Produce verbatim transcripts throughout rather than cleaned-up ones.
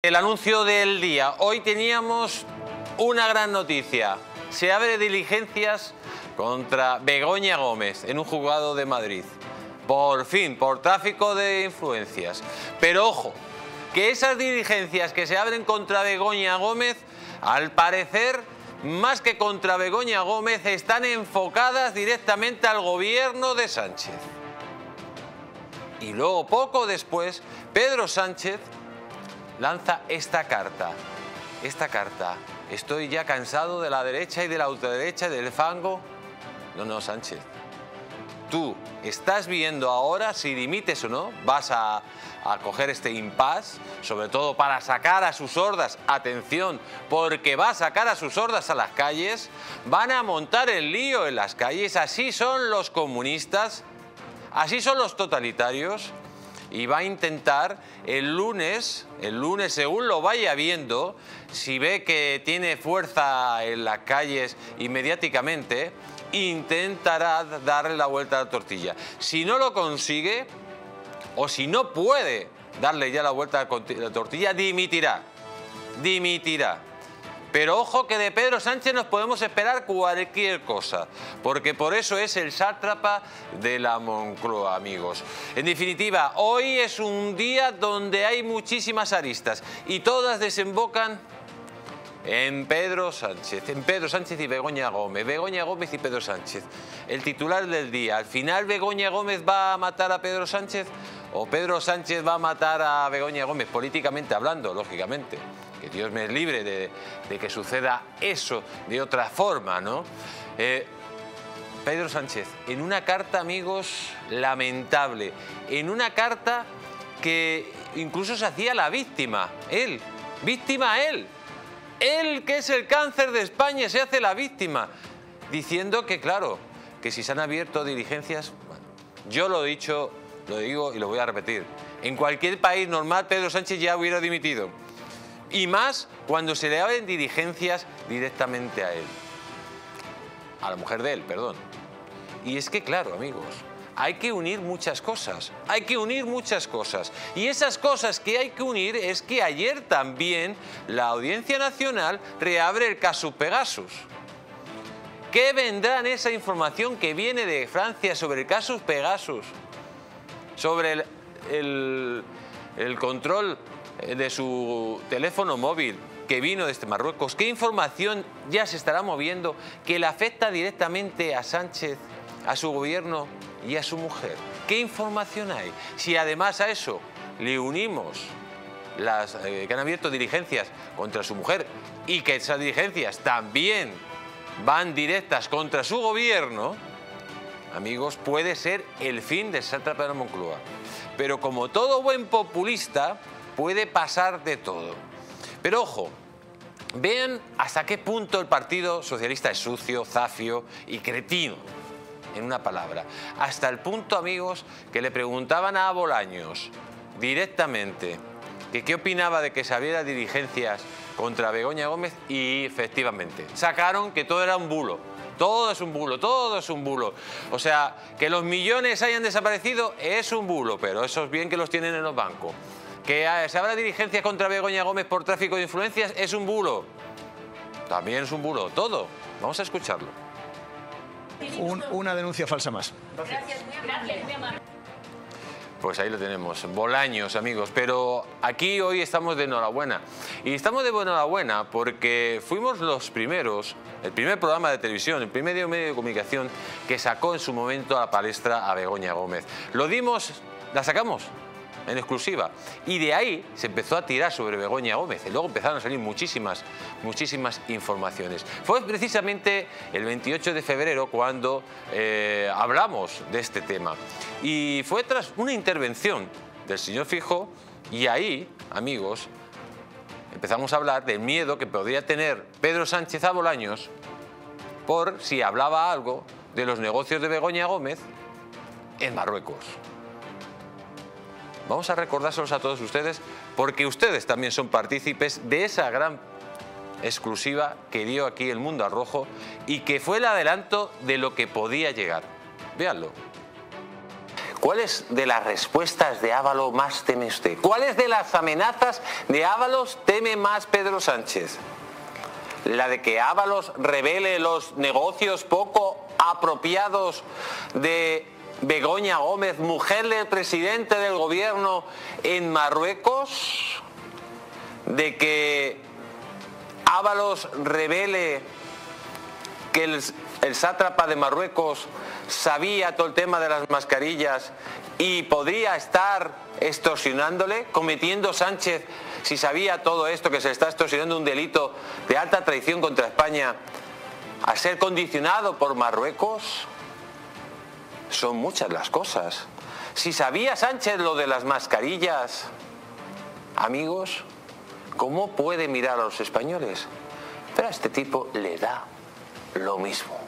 El anuncio del día. Hoy teníamos una gran noticia. Se abre diligencias contra Begoña Gómez en un juzgado de Madrid. Por fin, por tráfico de influencias. Pero ojo, que esas diligencias que se abren contra Begoña Gómez, al parecer, más que contra Begoña Gómez, están enfocadas directamente al gobierno de Sánchez. Y luego, poco después, Pedro Sánchez lanza esta carta, esta carta. Estoy ya cansado de la derecha y de la ultraderecha, del fango. No, no, Sánchez. Tú estás viendo ahora si dimites o no, vas a, a coger este impasse, sobre todo para sacar a sus hordas, atención, porque va a sacar a sus hordas a las calles, van a montar el lío en las calles, así son los comunistas, así son los totalitarios. Y va a intentar el lunes, el lunes según lo vaya viendo, si ve que tiene fuerza en las calles y mediáticamente, intentará darle la vuelta a la tortilla. Si no lo consigue o si no puede darle ya la vuelta a la tortilla, dimitirá, dimitirá. Pero ojo que de Pedro Sánchez nos podemos esperar cualquier cosa, porque por eso es el sátrapa de la Moncloa, amigos. En definitiva, hoy es un día donde hay muchísimas aristas y todas desembocan en Pedro Sánchez, en Pedro Sánchez y Begoña Gómez, Begoña Gómez y Pedro Sánchez. El titular del día, ¿al final Begoña Gómez va a matar a Pedro Sánchez o Pedro Sánchez va a matar a Begoña Gómez? Políticamente hablando, lógicamente. Que Dios me es libre de, de que suceda eso de otra forma, ¿no? Eh, Pedro Sánchez, en una carta, amigos, lamentable. En una carta que incluso se hacía la víctima, él. Víctima él. Él, que es el cáncer de España, se hace la víctima. Diciendo que, claro, que si se han abierto diligencias... Bueno, yo lo he dicho, lo digo y lo voy a repetir. En cualquier país normal, Pedro Sánchez ya hubiera dimitido. Y más cuando se le abren diligencias directamente a él. A la mujer de él, perdón. Y es que, claro, amigos, hay que unir muchas cosas. Hay que unir muchas cosas. Y esas cosas que hay que unir es que ayer también la Audiencia Nacional reabre el caso Pegasus. ¿Qué vendrá en esa información que viene de Francia sobre el caso Pegasus? Sobre el, el, el control de su teléfono móvil que vino desde Marruecos. ¿Qué información ya se estará moviendo que le afecta directamente a Sánchez, a su gobierno y a su mujer? ¿Qué información hay? Si además a eso le unimos las eh, que han abierto diligencias contra su mujer y que esas diligencias también van directas contra su gobierno, amigos, puede ser el fin del sátrapa de la Moncloa. Pero como todo buen populista, puede pasar de todo. Pero ojo, vean hasta qué punto el Partido Socialista es sucio, zafio y cretino, en una palabra. Hasta el punto, amigos, que le preguntaban a Bolaños directamente que qué opinaba de que se abrieran diligencias contra Begoña Gómez y efectivamente sacaron que todo era un bulo. Todo es un bulo, todo es un bulo. O sea, que los millones hayan desaparecido es un bulo, pero eso es bien que los tienen en los bancos. Que se habrá diligencias contra Begoña Gómez por tráfico de influencias es un bulo. También es un bulo, todo. Vamos a escucharlo. Un, una denuncia falsa más. Gracias, gracias, muy amable. Pues ahí lo tenemos, Bolaños, amigos. Pero aquí hoy estamos de enhorabuena. Y estamos de enhorabuena porque fuimos los primeros, el primer programa de televisión, el primer medio de comunicación que sacó en su momento a la palestra a Begoña Gómez. Lo dimos, la sacamos en exclusiva. Y de ahí se empezó a tirar sobre Begoña Gómez. Y luego empezaron a salir muchísimas, muchísimas informaciones. Fue precisamente el veintiocho de febrero cuando eh, hablamos de este tema. Y fue tras una intervención del señor Feijóo. Y ahí, amigos, empezamos a hablar del miedo que podría tener Pedro Sánchez a Bolaños por si hablaba algo de los negocios de Begoña Gómez en Marruecos. Vamos a recordárselos a todos ustedes porque ustedes también son partícipes de esa gran exclusiva que dio aquí El Mundo al Rojo y que fue el adelanto de lo que podía llegar. Véanlo. ¿Cuáles de las respuestas de Ávalo más teme usted? ¿Cuáles de las amenazas de Ábalos teme más Pedro Sánchez? ¿La de que Ábalos revele los negocios poco apropiados de Begoña Gómez, mujer del presidente del gobierno en Marruecos? ¿De que Ábalos revele que el, el sátrapa de Marruecos sabía todo el tema de las mascarillas y podría estar extorsionándole, cometiendo Sánchez, si sabía todo esto, que se está extorsionando un delito de alta traición contra España, a ser condicionado por Marruecos? Son muchas las cosas. Si sabía Sánchez lo de las mascarillas, amigos, ¿cómo puede mirar a los españoles? Pero a este tipo le da lo mismo.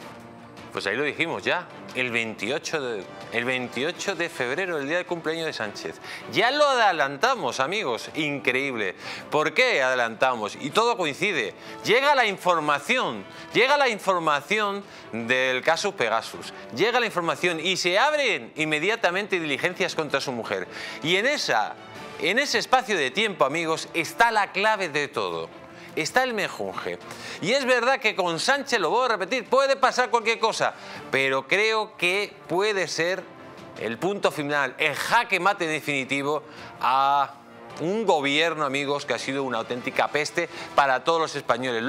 Pues ahí lo dijimos ya, el veintiocho de febrero, el día del cumpleaños de Sánchez. Ya lo adelantamos, amigos, increíble. ¿Por qué adelantamos? Y todo coincide. Llega la información, llega la información del caso Pegasus, llega la información y se abren inmediatamente diligencias contra su mujer. Y en, esa, en ese espacio de tiempo, amigos, está la clave de todo. Está el mejunje. Y es verdad que con Sánchez, lo voy a repetir, puede pasar cualquier cosa, pero creo que puede ser el punto final, el jaque mate definitivo a un gobierno, amigos, que ha sido una auténtica peste para todos los españoles.